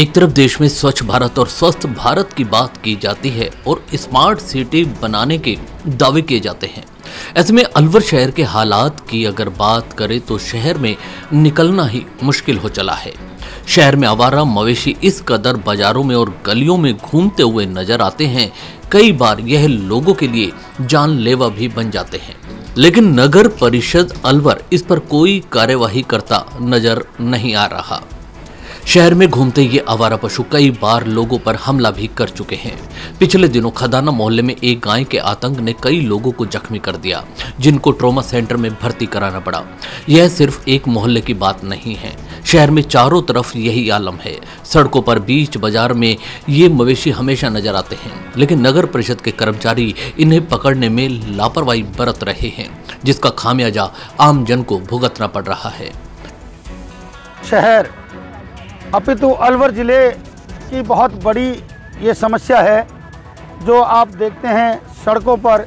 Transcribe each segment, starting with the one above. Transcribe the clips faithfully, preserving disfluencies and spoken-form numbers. एक तरफ देश में स्वच्छ भारत और स्वस्थ भारत की बात की जाती है और स्मार्ट सिटी बनाने के दावे किए जाते हैं। ऐसे में अलवर शहर के हालात की अगर बात करें तो शहर में निकलना ही मुश्किल हो चला है। शहर में आवारा मवेशी इस कदर बाजारों में और गलियों में घूमते हुए नजर आते हैं, कई बार यह लोगों के लिए जानलेवा भी बन जाते हैं, लेकिन नगर परिषद अलवर इस पर कोई कार्यवाही करता नजर नहीं आ रहा। शहर में घूमते ये आवारा पशु कई बार लोगों पर हमला भी कर चुके हैं। पिछले दिनों खदाना मोहल्ले में एक गाय के आतंक ने कई लोगों को जख्मी कर दिया, जिनको ट्रॉमा सेंटर में भर्ती कराना पड़ा। यह सिर्फ एक मोहल्ले की बात नहीं है, शहर में चारों तरफ यही आलम है। सड़कों पर, बीच बाजार में ये मवेशी हमेशा नजर आते हैं, लेकिन नगर परिषद के कर्मचारी इन्हें पकड़ने में लापरवाही बरत रहे हैं, जिसका खामियाजा आम जन को भुगतना पड़ रहा है। शहर अपितु अलवर ज़िले की बहुत बड़ी ये समस्या है, जो आप देखते हैं सड़कों पर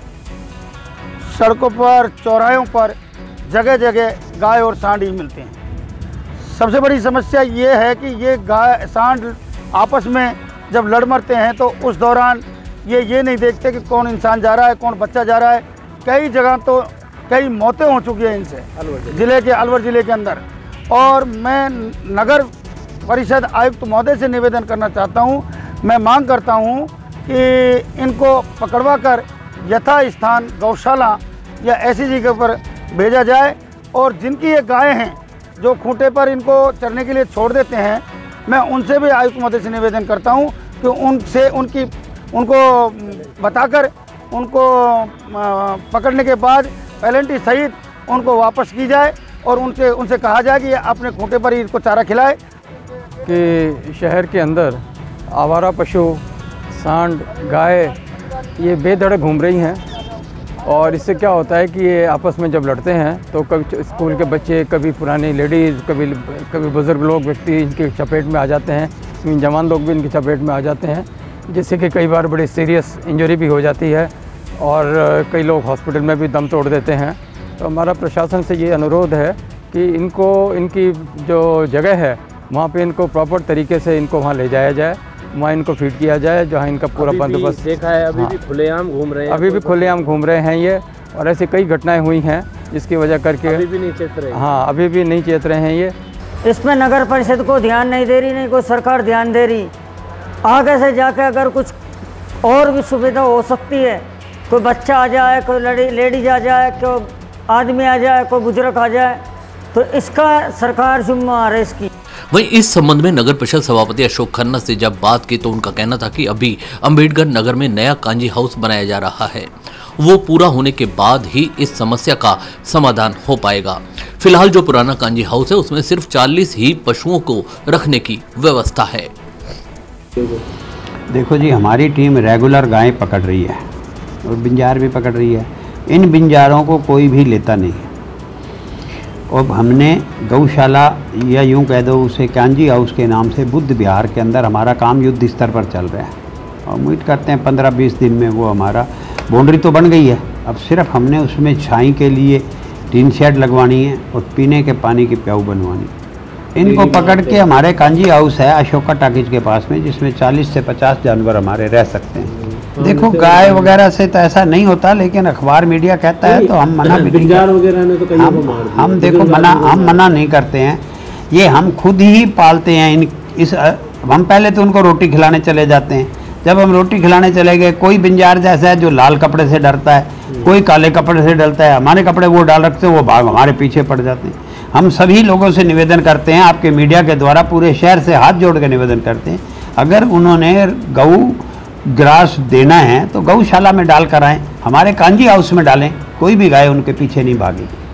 सड़कों पर चौराहों पर जगह जगह गाय और सांड ही मिलते हैं। सबसे बड़ी समस्या ये है कि ये गाय सांड आपस में जब लड़ मरते हैं तो उस दौरान ये ये नहीं देखते कि कौन इंसान जा रहा है, कौन बच्चा जा रहा है। कई जगह तो कई मौतें हो चुकी हैं इनसे अलवर ज़िले के अलवर ज़िले के अंदर। और मैं नगर परिषद आयुक्त महोदय से निवेदन करना चाहता हूं, मैं मांग करता हूं कि इनको पकड़वा कर यथा स्थान गौशाला या ऐसी जगह पर भेजा जाए। और जिनकी ये गाय हैं जो खूंटे पर इनको चरने के लिए छोड़ देते हैं, मैं उनसे भी आयुक्त महोदय से निवेदन करता हूं कि उनसे उनकी उनको बताकर उनको पकड़ने के बाद पेनल्टी सहित उनको वापस की जाए और उनसे उनसे कहा जाए कि अपने खूंटे पर ही इनको चारा खिलाए। कि शहर के अंदर आवारा पशु, सांड, गाय ये बेधड़क घूम रही हैं और इससे क्या होता है कि ये आपस में जब लड़ते हैं तो कभी स्कूल के बच्चे, कभी पुरानी लेडीज़, कभी कभी बुज़ुर्ग लोग व्यक्ति इनकी चपेट में आ जाते हैं, जवान लोग भी इनकी चपेट में आ जाते हैं, जिससे कि कई बार बड़ी सीरियस इंजरी भी हो जाती है और कई लोग हॉस्पिटल में भी दम तोड़ देते हैं। तो हमारा प्रशासन से ये अनुरोध है कि इनको इनकी जो जगह है वहाँ पे इनको प्रॉपर तरीके से इनको वहाँ ले जाया जाए, वहाँ इनको फीड किया जाए, जहाँ इनका पूरा बंदोबस्त देखा है। अभी हाँ। भी खुलेआम घूम रहे हैं अभी भी खुलेआम घूम रहे हैं ये, और ऐसी कई घटनाएं हुई हैं जिसकी वजह करके अभी भी नहीं चेत रहे। हाँ, अभी भी नहीं चेत रहे हैं ये। इसमें नगर परिषद को ध्यान नहीं दे रही, नहीं कोई सरकार ध्यान दे रही। आगे से जाके अगर कुछ और भी सुविधा हो सकती है, कोई बच्चा आ जाए, कोई लेडीज आ जाए, कोई आदमी आ जाए, कोई बुजुर्ग आ जाए, तो इसका सरकार जिम्मेदार है इसकी। वहीं इस संबंध में नगर परिषद सभापति अशोक खन्ना से जब बात की तो उनका कहना था कि अभी अंबेडकर नगर में नया कांजी हाउस बनाया जा रहा है, वो पूरा होने के बाद ही इस समस्या का समाधान हो पाएगा। फिलहाल जो पुराना कांजी हाउस है उसमें सिर्फ चालीस ही पशुओं को रखने की व्यवस्था है। देखो जी, हमारी टीम रेगुलर गाय पकड़ रही है और बिंजार भी पकड़ रही है। इन बिंजारों को कोई भी लेता नहीं। अब हमने गौशाला या यूं कह दो उसे कांजी हाउस के नाम से बुद्ध बिहार के अंदर हमारा काम युद्ध स्तर पर चल रहा है और उम्मीद करते हैं पंद्रह बीस दिन में वो हमारा बाउंड्री तो बन गई है। अब सिर्फ हमने उसमें छाई के लिए टीन शेड लगवानी है और पीने के पानी की प्याऊ बनवानी। इनको पकड़ के हमारे कांजी हाउस है अशोका टाकिज के पास में, जिसमें चालीस से पचास जानवर हमारे रह सकते हैं। देखो, गाय वगैरह से तो ऐसा नहीं होता, लेकिन अखबार मीडिया कहता है तो हम मना भी नहीं करते। तो हम, हम देखो मना हम मना नहीं करते हैं। ये हम खुद ही पालते हैं इन इस हम पहले तो उनको रोटी खिलाने चले जाते हैं। जब हम रोटी खिलाने चले गए, कोई बिंजार जैसा है जो लाल कपड़े से डरता है, कोई काले कपड़े से डरता है। हमारे कपड़े वो डाल रखते हैं, वो भाग हमारे पीछे पड़ जाते हैं। हम सभी लोगों से निवेदन करते हैं, आपके मीडिया के द्वारा पूरे शहर से हाथ जोड़ के निवेदन करते हैं, अगर उन्होंने गऊ ग्रास देना है तो गौशाला में डाल कर आएँ, हमारे कांजी हाउस में डालें, कोई भी गाय उनके पीछे नहीं भागी।